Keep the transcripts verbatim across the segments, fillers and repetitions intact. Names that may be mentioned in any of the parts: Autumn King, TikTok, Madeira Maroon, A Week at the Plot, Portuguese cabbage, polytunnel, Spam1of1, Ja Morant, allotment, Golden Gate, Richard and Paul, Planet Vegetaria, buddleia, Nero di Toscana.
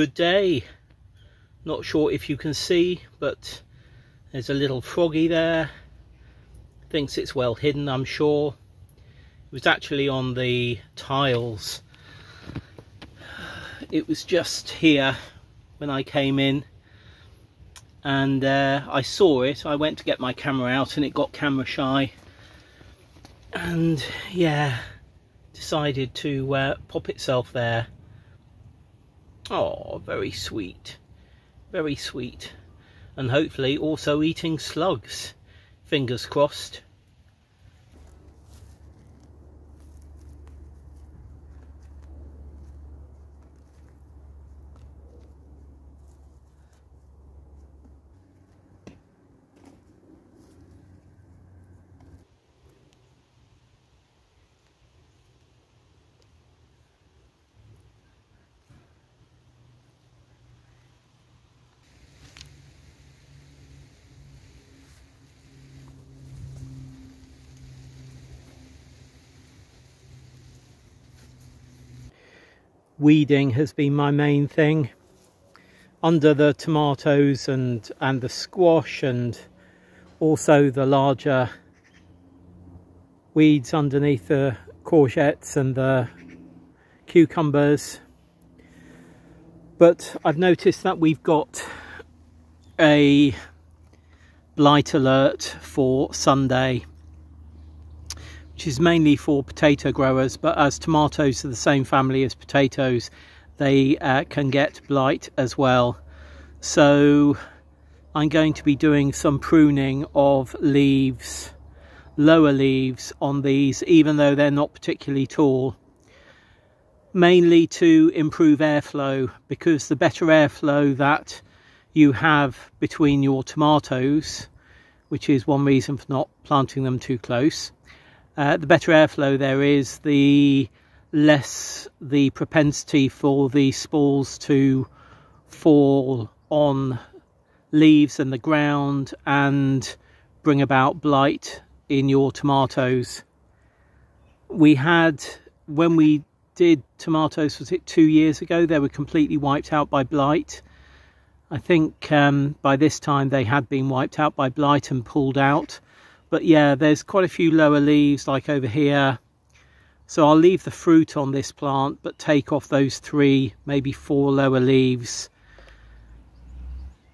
good day. Not sure if you can see, but there's a little froggy there. Thinks it's well hidden, I'm sure. It was actually on the tiles. It was just here when I came in, and uh, I saw it. I went to get my camera out and it got camera shy, and yeah, decided to uh, pop itself there. Oh, very sweet, very sweet. And hopefully also eating slugs, fingers crossed. Weeding has been my main thing. Under the tomatoes and, and the squash, and also the larger weeds underneath the courgettes and the cucumbers. But I've noticed that we've got a blight alert for Sunday, which is mainly for potato growers, but as tomatoes are the same family as potatoes, they uh, can get blight as well. So I'm going to be doing some pruning of leaves, lower leaves on these, even though they're not particularly tall, mainly to improve airflow, because the better airflow that you have between your tomatoes, which is one reason for not planting them too close, Uh, the better airflow there is, the less the propensity for the spores to fall on leaves and the ground and bring about blight in your tomatoes. We had, when we did tomatoes, was it two years ago, they were completely wiped out by blight. I think um, by this time they had been wiped out by blight and pulled out. But yeah, there's quite a few lower leaves, like over here. So I'll leave the fruit on this plant, but take off those three, maybe four lower leaves,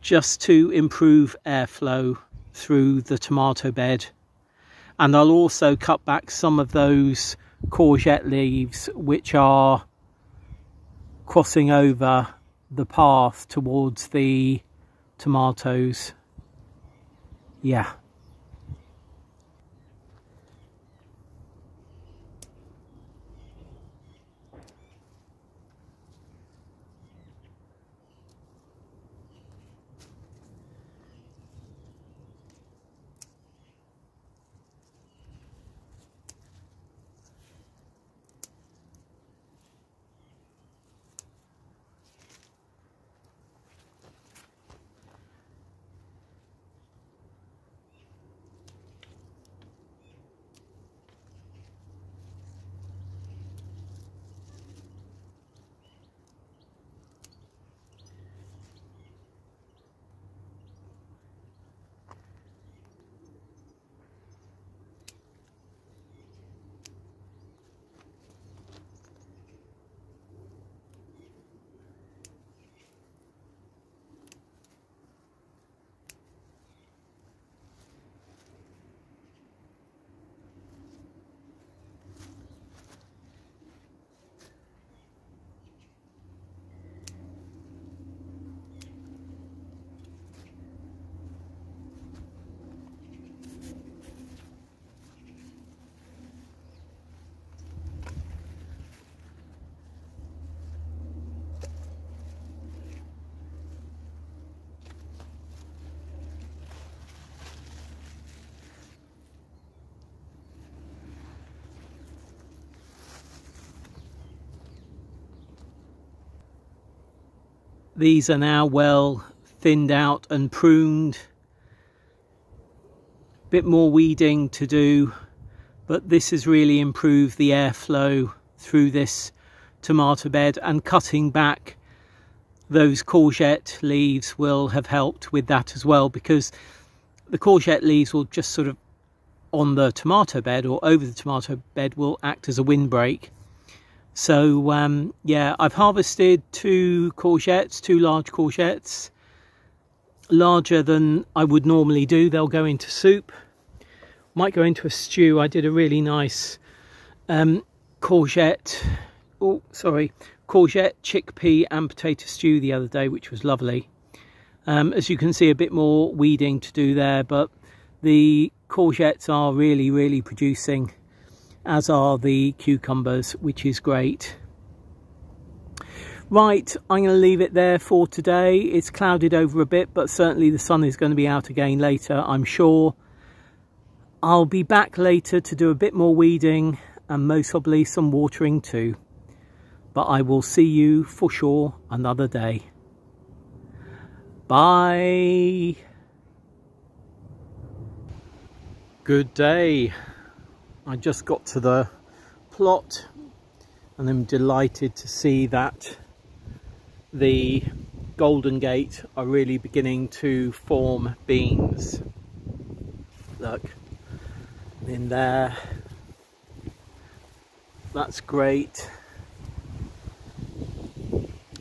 just to improve airflow through the tomato bed. And I'll also cut back some of those courgette leaves, which are crossing over the path towards the tomatoes. Yeah. These are now well thinned out and pruned. A bit more weeding to do, but this has really improved the airflow through this tomato bed, and cutting back those courgette leaves will have helped with that as well, because the courgette leaves will just sort of on the tomato bed or over the tomato bed will act as a windbreak. So um, yeah, I've harvested two courgettes, two large courgettes, larger than I would normally do. They'll go into soup, might go into a stew. I did a really nice um, courgette, oh sorry, courgette, chickpea and potato stew the other day, which was lovely. Um, as you can see, a bit more weeding to do there, but the courgettes are really really producing, as are the cucumbers, which is great. Right, I'm going to leave it there for today. It's clouded over a bit, but certainly the sun is going to be out again later, I'm sure. I'll be back later to do a bit more weeding and most probably some watering too, but I will see you for sure another day. Bye. Good day. I just got to the plot and I'm delighted to see that the Golden Gate are really beginning to form beans. Look, in there. That's great.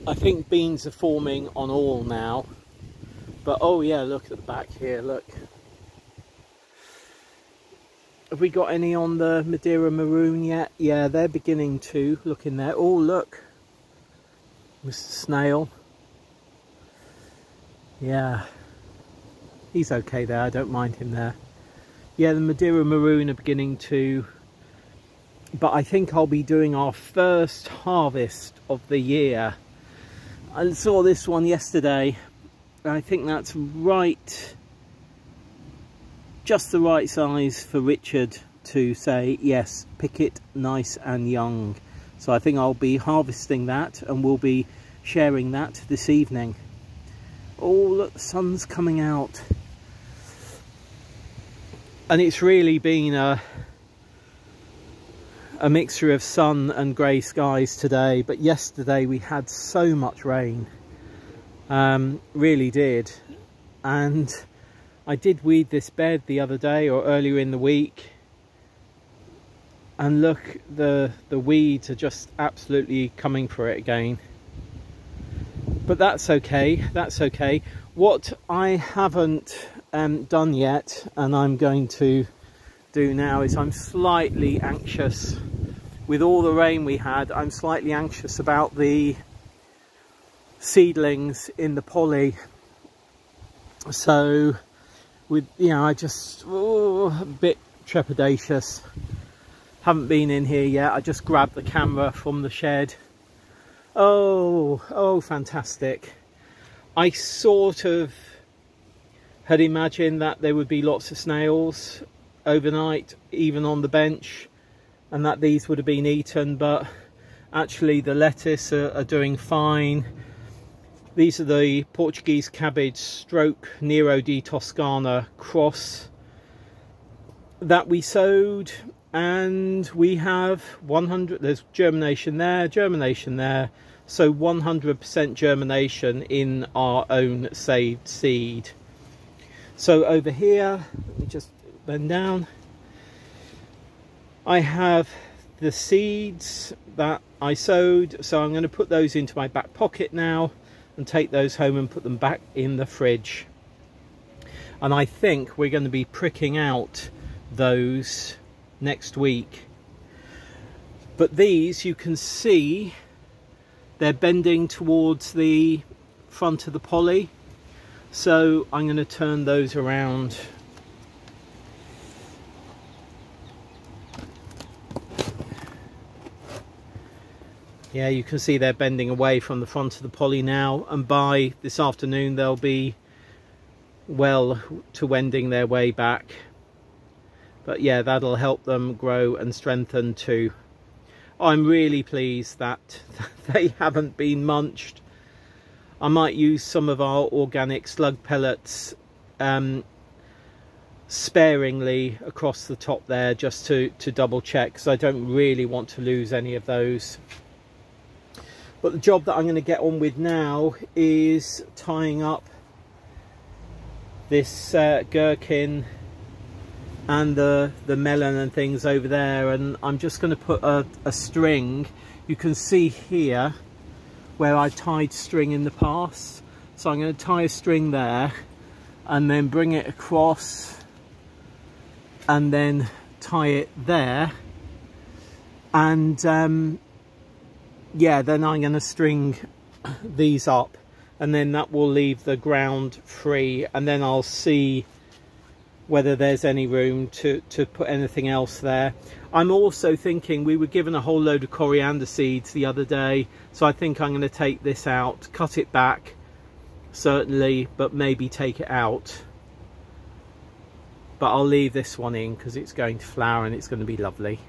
I think beans are forming on all now. But oh yeah, look at the back here, look. Have we got any on the Madeira Maroon yet? Yeah, they're beginning to. Look in there. Oh, look. Mister Snail. Yeah. He's okay there. I don't mind him there. Yeah, the Madeira Maroon are beginning to. But I think I'll be doing our first harvest of the year. I saw this one yesterday. I think that's right... just the right size for Richard to say yes, pick it nice and young. So I think I'll be harvesting that and we'll be sharing that this evening. Oh look, the sun's coming out, and it's really been a a mixture of sun and grey skies today, but yesterday we had so much rain, um really did. And I did weed this bed the other day or earlier in the week, and look, the the weeds are just absolutely coming for it again. But that's okay, that's okay. What I haven't um, done yet, and I'm going to do now, is I'm slightly anxious with all the rain we had. I'm slightly anxious about the seedlings in the poly. So With, you know, I just, oh, a bit trepidatious. Haven't been in here yet. I just grabbed the camera from the shed. Oh, oh, fantastic. I sort of had imagined that there would be lots of snails overnight, even on the bench, and that these would have been eaten, but actually the lettuce are, are doing fine. These are the Portuguese cabbage stroke Nero di Toscana cross that we sowed, and we have one hundred, there's germination there, germination there, so one hundred percent germination in our own saved seed. So over here, let me just bend down, I have the seeds that I sowed, so I'm going to put those into my back pocket now and take those home and put them back in the fridge. And I think we're going to be pricking out those next week. But these, you can see they're bending towards the front of the poly, so I'm going to turn those around. Yeah, you can see they're bending away from the front of the poly now, and by this afternoon they'll be well to wending their way back. But yeah, that'll help them grow and strengthen too. I'm really pleased that they haven't been munched. I might use some of our organic slug pellets um, sparingly across the top there, just to, to double check, because I don't really want to lose any of those. But the job that I'm going to get on with now is tying up this uh, gherkin and the, the melon and things over there, and I'm just going to put a, a string. You can see here where I tied string in the past, so I'm going to tie a string there and then bring it across and then tie it there, and um, yeah, then I'm going to string these up, and then that will leave the ground free, and then I'll see whether there's any room to, to put anything else there. I'm also thinking, we were given a whole load of coriander seeds the other day, so I think I'm going to take this out, cut it back, certainly, but maybe take it out. But I'll leave this one in because it's going to flower and it's going to be lovely.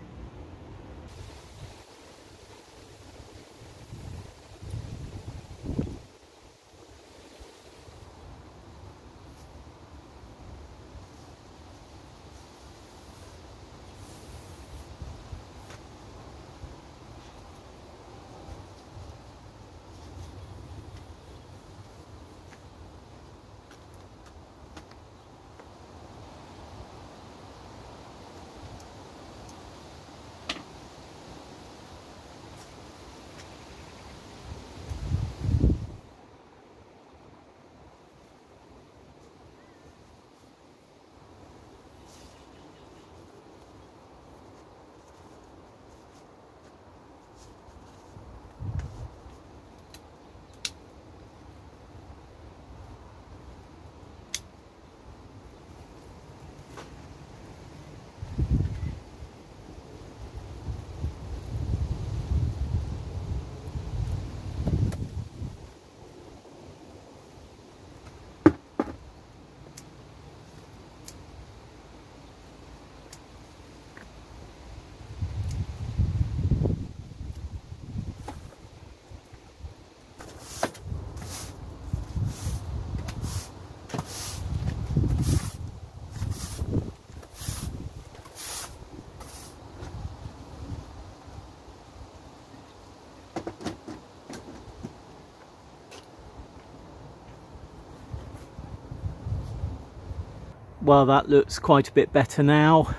Well, that looks quite a bit better now.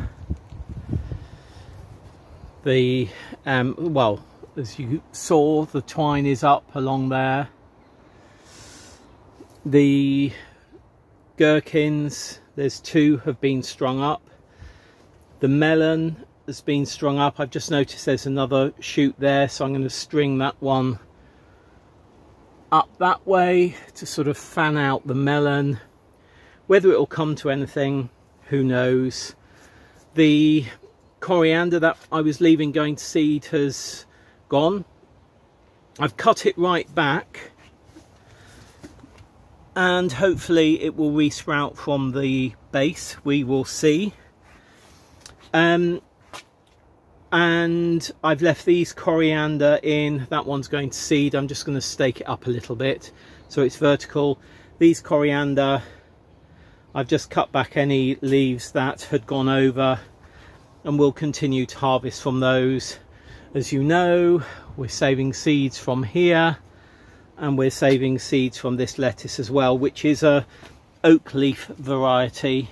The um, well, as you saw, the twine is up along there. The gherkins, there's two, have been strung up. The melon has been strung up. I've just noticed there's another shoot there, so I'm going to string that one up that way to sort of fan out the melon. Whether it will come to anything, who knows. The coriander that I was leaving going to seed has gone. I've cut it right back, and hopefully it will re-sprout from the base. We will see. Um, and I've left these coriander in. That one's going to seed. I'm just going to stake it up a little bit so it's vertical. These coriander, I've just cut back any leaves that had gone over, and we'll continue to harvest from those. As you know, we're saving seeds from here, and we're saving seeds from this lettuce as well, which is a oak leaf variety.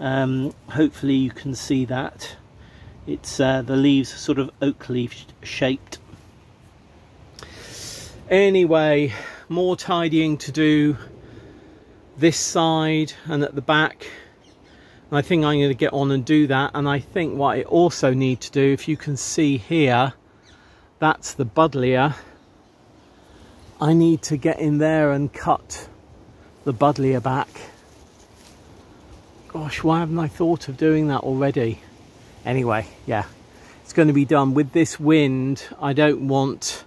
Um, hopefully you can see that. It's uh, the leaves are sort of oak leaf shaped. Anyway, more tidying to do this side and at the back, and I think I'm going to get on and do that. And I think what I also need to do, if you can see here, that's the buddleia. I need to get in there and cut the buddleia back. Gosh, why haven't I thought of doing that already? Anyway, yeah, it's going to be done. With this wind, I don't want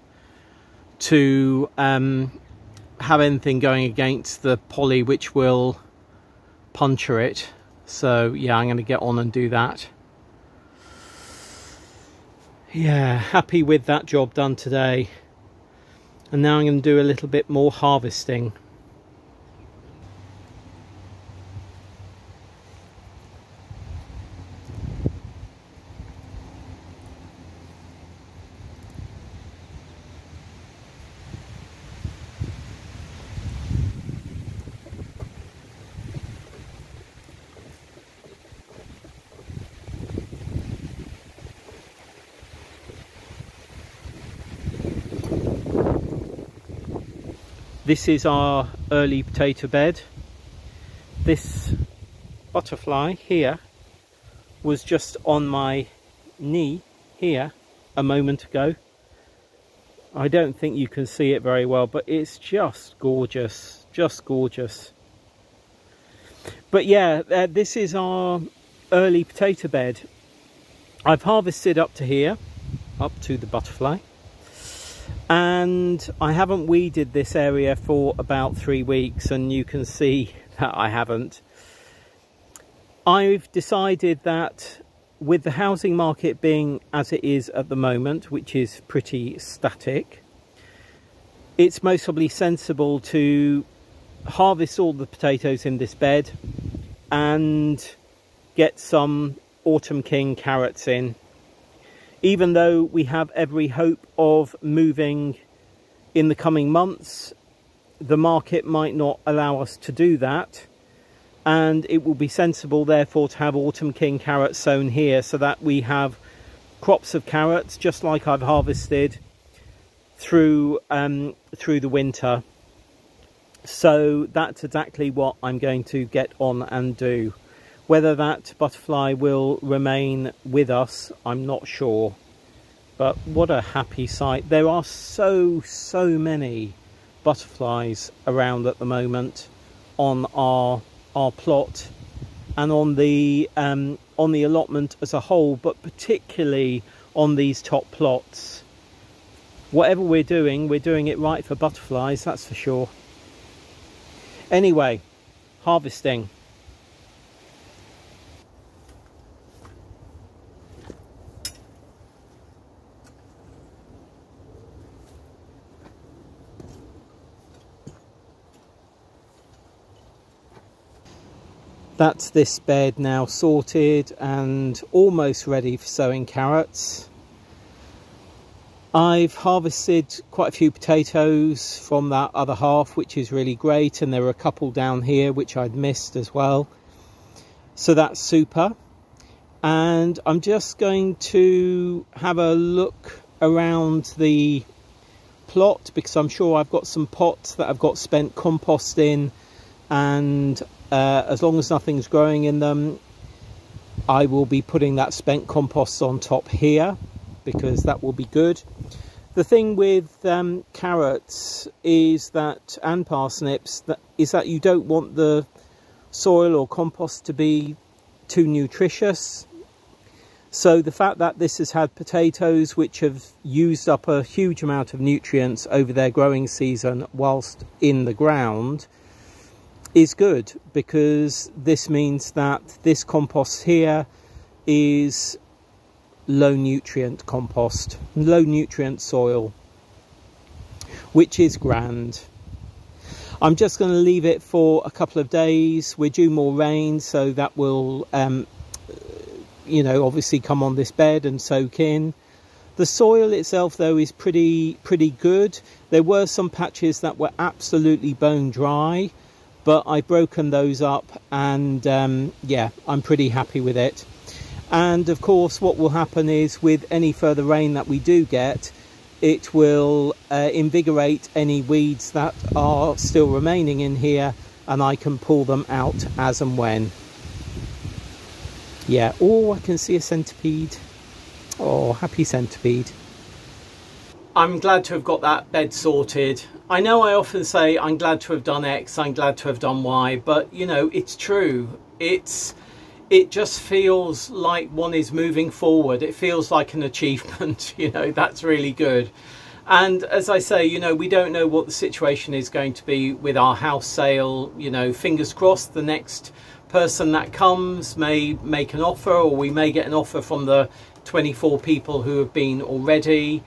to um have anything going against the poly which will puncture it, so yeah, I'm going to get on and do that. Yeah, happy with that job done today, and now I'm going to do a little bit more harvesting. This is our early potato bed. This butterfly here was just on my knee here a moment ago. I don't think you can see it very well, but it's just gorgeous, just gorgeous. But yeah, uh, this is our early potato bed. I've harvested up to here, up to the butterfly, and I haven't weeded this area for about three weeks, and you can see that I haven't. I've decided that with the housing market being as it is at the moment, which is pretty static, it's most probably sensible to harvest all the potatoes in this bed and get some Autumn King carrots in. Even though we have every hope of moving in the coming months, the market might not allow us to do that, and it will be sensible therefore to have Autumn King carrots sown here so that we have crops of carrots just like I've harvested through um, through the winter. So that's exactly what I'm going to get on and do. Whether that butterfly will remain with us, I'm not sure. But what a happy sight. There are so, so many butterflies around at the moment on our our plot and on the um, on the allotment as a whole, but particularly on these top plots. Whatever we're doing, we're doing it right for butterflies, that's for sure. Anyway, harvesting. That's this bed now sorted and almost ready for sowing carrots. I've harvested quite a few potatoes from that other half, which is really great, and there are a couple down here which I'd missed as well, so that's super. And I'm just going to have a look around the plot, because I'm sure I've got some pots that I've got spent compost in, and Uh, as long as nothing's growing in them, I will be putting that spent compost on top here, because that will be good. The thing with um, carrots is that, and parsnips, that is that you don't want the soil or compost to be too nutritious. So the fact that this has had potatoes which have used up a huge amount of nutrients over their growing season whilst in the ground is good, because this means that this compost here is low nutrient compost, low nutrient soil, which is grand. I'm just going to leave it for a couple of days. We're due more rain, so that will um, you know, obviously come on this bed and soak in. The soil itself though is pretty pretty good. There were some patches that were absolutely bone dry, but I've broken those up, and um, yeah, I'm pretty happy with it. And of course what will happen is, with any further rain that we do get, it will uh, invigorate any weeds that are still remaining in here, and I can pull them out as and when. Yeah, oh, I can see a centipede. Oh, happy centipede. I'm glad to have got that bed sorted. I know I often say I'm glad to have done X, I'm glad to have done Y, but you know, it's true. It's, it just feels like one is moving forward. It feels like an achievement, you know, that's really good. And as I say, you know, we don't know what the situation is going to be with our house sale. You know, fingers crossed the next person that comes may make an offer, or we may get an offer from the twenty-four people who have been already.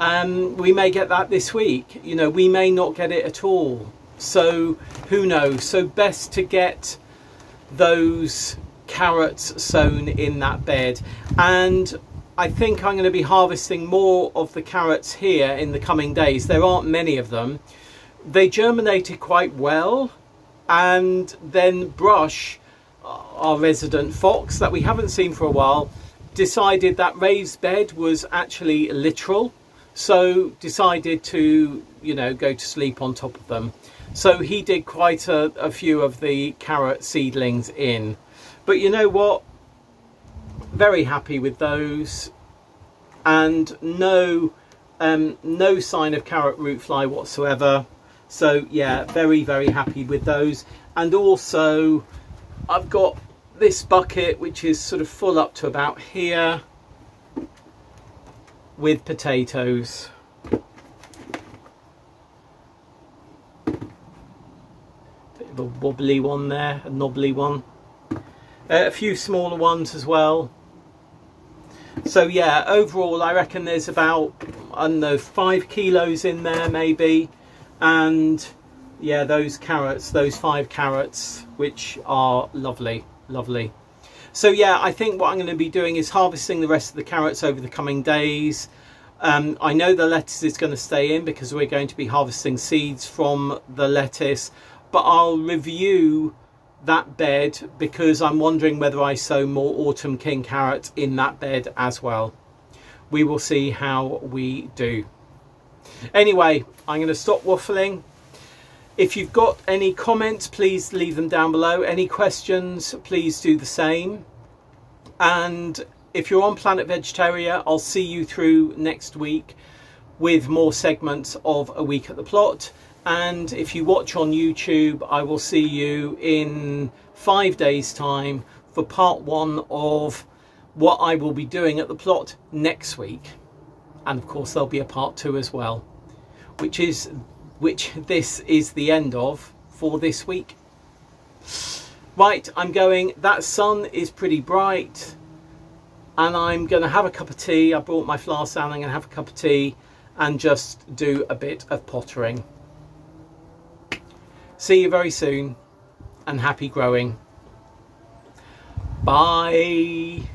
Um, we may get that this week, you know, we may not get it at all, so who knows. So best to get those carrots sown in that bed, and I think I'm going to be harvesting more of the carrots here in the coming days. There aren't many of them. They germinated quite well, and then Brush, our resident fox that we haven't seen for a while, decided that Ray's bed was actually literal. so decided to, you know, go to sleep on top of them. So he did quite a, a few of the carrot seedlings in, but you know what, very happy with those, and no um no sign of carrot root fly whatsoever. So yeah, very very happy with those. And also I've got this bucket which is sort of full up to about here with potatoes. Bit of a wobbly one there, a knobbly one. Uh, a few smaller ones as well. So yeah, overall I reckon there's about, I don't know, five kilos in there maybe. And yeah, those carrots, those five carrots, which are lovely, lovely. So yeah, I think what I'm going to be doing is harvesting the rest of the carrots over the coming days. Um, I know the lettuce is going to stay in because we're going to be harvesting seeds from the lettuce, but I'll review that bed because I'm wondering whether I sow more Autumn King carrot in that bed as well. We will see how we do. Anyway, I'm going to stop waffling. If you've got any comments, please leave them down below. Any questions, please do the same. And if you're on Planet Vegetaria, I'll see you through next week with more segments of A Week at the Plot. And if you watch on YouTube, I will see you in five days' time for part one of what I will be doing at the plot next week. And of course, there'll be a part two as well, which is which this is the end of for this week. Right, I'm going. That sun is pretty bright, and I'm going to have a cup of tea. I brought my flask down. I'm going to have a cup of tea and just do a bit of pottering. See you very soon, and happy growing. Bye.